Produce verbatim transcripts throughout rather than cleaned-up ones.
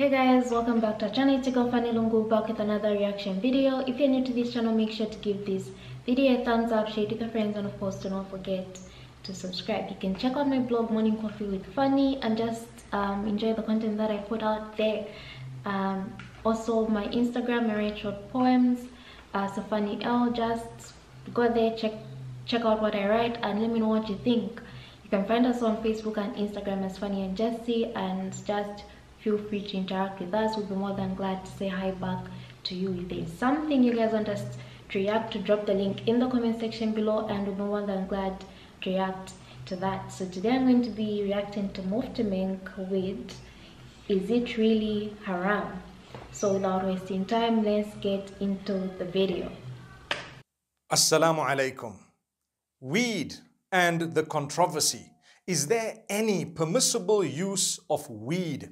Hey guys, welcome back to our channel. It's Fanny Lungu back with another reaction video. If you're new to this channel, make sure to give this video a thumbs up, share it with your friends, and of course do not forget to subscribe. You can check out my blog Morning Coffee with Fanny and just um, enjoy the content that I put out there. Um, also my Instagram, Rachel Poems, uh, so Fanny L. Just go there, check check out what I write, and let me know what you think. You can find us on Facebook and Instagram as Fanny and Jessie, and just feel free to interact with us. We'll be more than glad to say hi back to you. If there's something you guys want us to react to, drop the link in the comment section below and we'll be more than glad to react to that. So today I'm going to be reacting to Mufti Menk with Is It Really Haram? So without wasting time, let's get into the video. Assalamu alaikum. Weed and the controversy. Is there any permissible use of weed?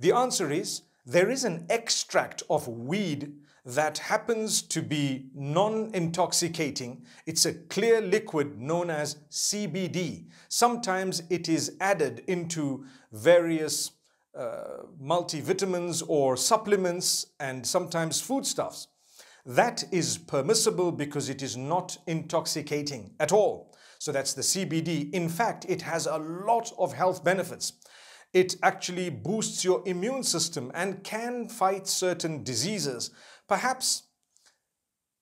The answer is, there is an extract of weed that happens to be non-intoxicating. It's a clear liquid known as C B D. Sometimes it is added into various uh, multivitamins or supplements and sometimes foodstuffs. That is permissible because it is not intoxicating at all. So that's the C B D. In fact, it has a lot of health benefits. It actually boosts your immune system and can fight certain diseases. Perhaps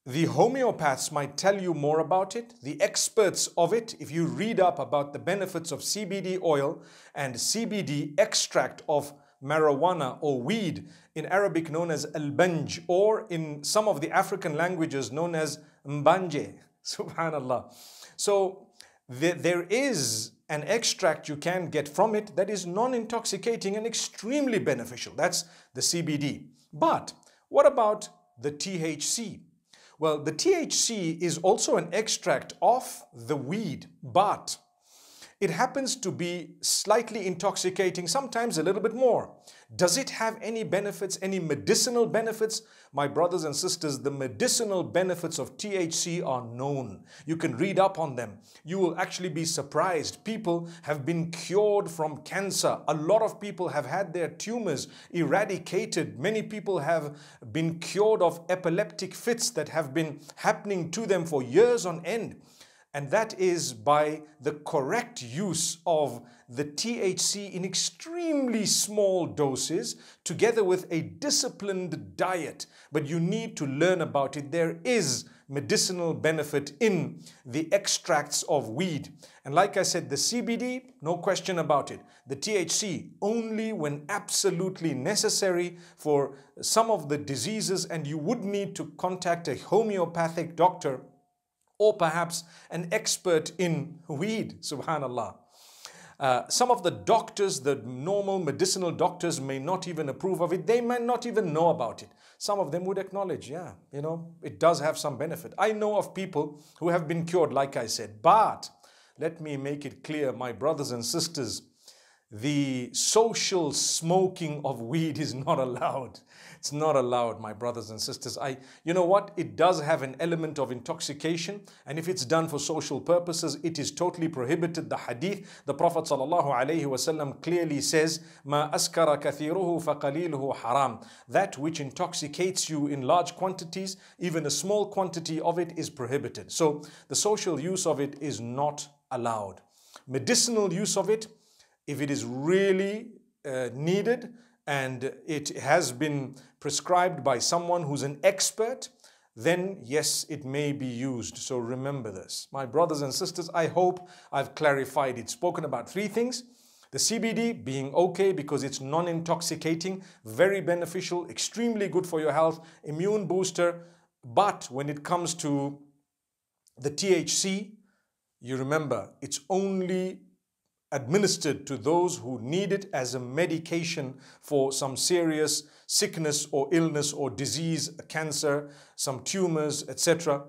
the homeopaths might tell you more about it, the experts of it. If you read up about the benefits of C B D oil and C B D extract of marijuana or weed, in Arabic known as Al-Banj, or in some of the African languages known as Mbanje. Subhanallah. So there, there is an extract you can get from it that is non-intoxicating and extremely beneficial. That's the C B D. But what about the T H C? Well, the T H C is also an extract of the weed, but it happens to be slightly intoxicating, sometimes a little bit more. Does it have any benefits, any medicinal benefits? My brothers and sisters, the medicinal benefits of T H C are known. You can read up on them. You will actually be surprised. People have been cured from cancer. A lot of people have had their tumors eradicated. Many people have been cured of epileptic fits that have been happening to them for years on end. And that is by the correct use of the T H C in extremely small doses, together with a disciplined diet. But you need to learn about it. There is medicinal benefit in the extracts of weed. And like I said, the C B D, no question about it. The T H C, only when absolutely necessary for some of the diseases, and you would need to contact a homeopathic doctor or perhaps an expert in weed, subhanallah. Uh, some of the doctors, the normal medicinal doctors, may not even approve of it. They may not even know about it. Some of them would acknowledge, yeah, you know, it does have some benefit. I know of people who have been cured, like I said. But let me make it clear, my brothers and sisters, the social smoking of weed is not allowed. It's not allowed, my brothers and sisters. I, you know what? It does have an element of intoxication. And if it's done for social purposes, it is totally prohibited. The hadith, the Prophet ﷺ clearly says, مَا أَسْكَرَ كَثِيرُهُ فَقَلِيلُهُ حَرَامٌ. That which intoxicates you in large quantities, even a small quantity of it is prohibited. So the social use of it is not allowed. Medicinal use of it, if it is really uh, needed and it has been prescribed by someone who's an expert, then yes, it may be used. So remember this. My brothers and sisters, I hope I've clarified it. Spoken about three things. The C B D being okay because it's non-intoxicating, very beneficial, extremely good for your health, immune booster. But when it comes to the T H C, you remember, it's only administered to those who need it as a medication for some serious sickness or illness or disease, cancer, some tumors, et cetera.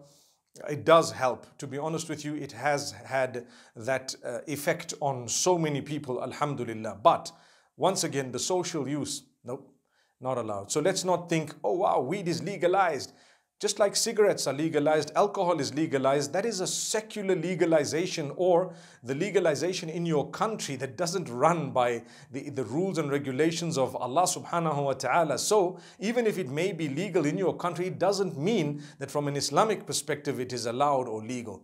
It does help. To be honest with you, it has had that uh, effect on so many people, alhamdulillah. But once again, the social use, nope, not allowed. So let's not think, oh wow, weed is legalized. Just like cigarettes are legalized, alcohol is legalized, that is a secular legalization, or the legalization in your country that doesn't run by the, the rules and regulations of Allah subhanahu wa ta'ala. So even if it may be legal in your country, it doesn't mean that from an Islamic perspective it is allowed or legal.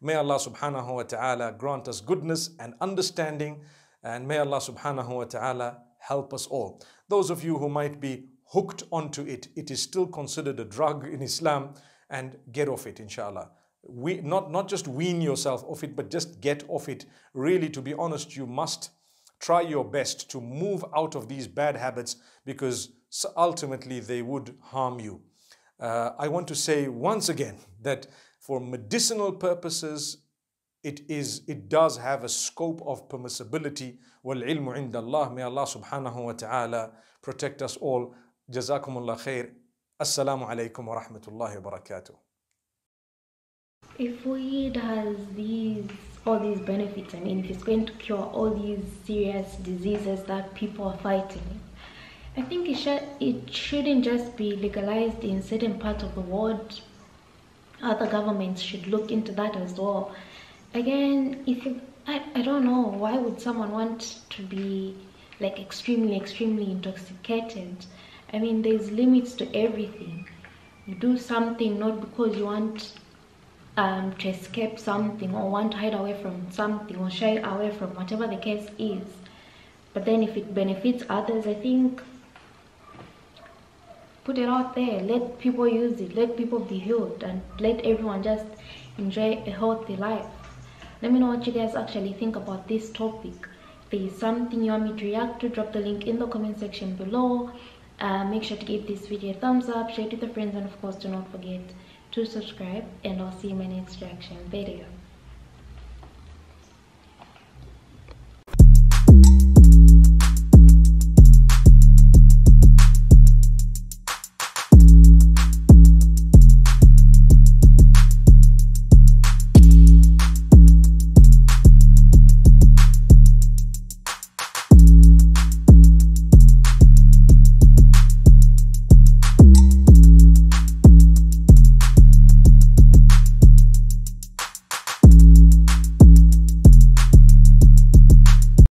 May Allah subhanahu wa ta'ala grant us goodness and understanding, and may Allah subhanahu wa ta'ala help us all. Those of you who might be hooked onto it, it is still considered a drug in Islam, and get off it, inshallah. We, not, not just wean yourself off it, but just get off it. Really, to be honest, you must try your best to move out of these bad habits, because ultimately they would harm you. Uh, I want to say once again that for medicinal purposes, It is, it does have a scope of permissibility. Wal-ilmu indallah. May Allah subhanahu wa ta'ala protect us all. Jazakumullah khair. Assalamu alaikum wa rahmatullahi wa barakatuh. If weed has these, all these benefits, I mean, if it's going to cure all these serious diseases that people are fighting, I think it, should, it shouldn't just be legalized in certain parts of the world. Other governments should look into that as well. Again, if you, I, I don't know, why would someone want to be like extremely, extremely intoxicated? I mean, there's limits to everything. You do something not because you want um, to escape something, or want to hide away from something, or shy away from whatever the case is. But then if it benefits others, I think, put it out there, let people use it, let people be healed, and let everyone just enjoy a healthy life. Let me know what you guys actually think about this topic. If there is something you want me to react to, drop the link in the comment section below. Uh, make sure to give this video a thumbs up, share it with your friends, and of course do not forget to subscribe, and I'll see you in my next reaction video.